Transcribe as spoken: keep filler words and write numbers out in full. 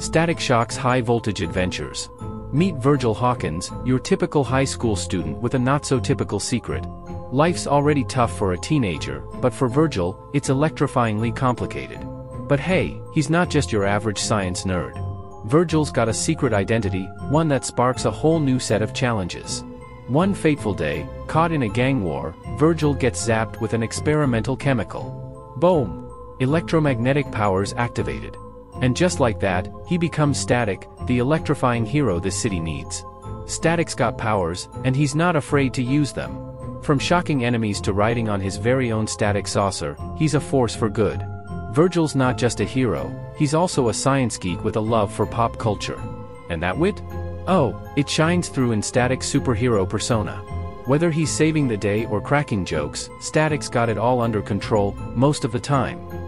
Static Shock's High Voltage Adventures. Meet Virgil Hawkins, your typical high school student with a not-so-typical secret. Life's already tough for a teenager, but for Virgil, it's electrifyingly complicated. But hey, he's not just your average science nerd. Virgil's got a secret identity, one that sparks a whole new set of challenges. One fateful day, caught in a gang war, Virgil gets zapped with an experimental chemical. Boom! Electromagnetic powers activated. And just like that, he becomes Static, the electrifying hero this city needs. Static's got powers, and he's not afraid to use them. From shocking enemies to riding on his very own static saucer, he's a force for good. Virgil's not just a hero, he's also a science geek with a love for pop culture. And that wit? Oh, it shines through in Static's superhero persona. Whether he's saving the day or cracking jokes, Static's got it all under control, most of the time.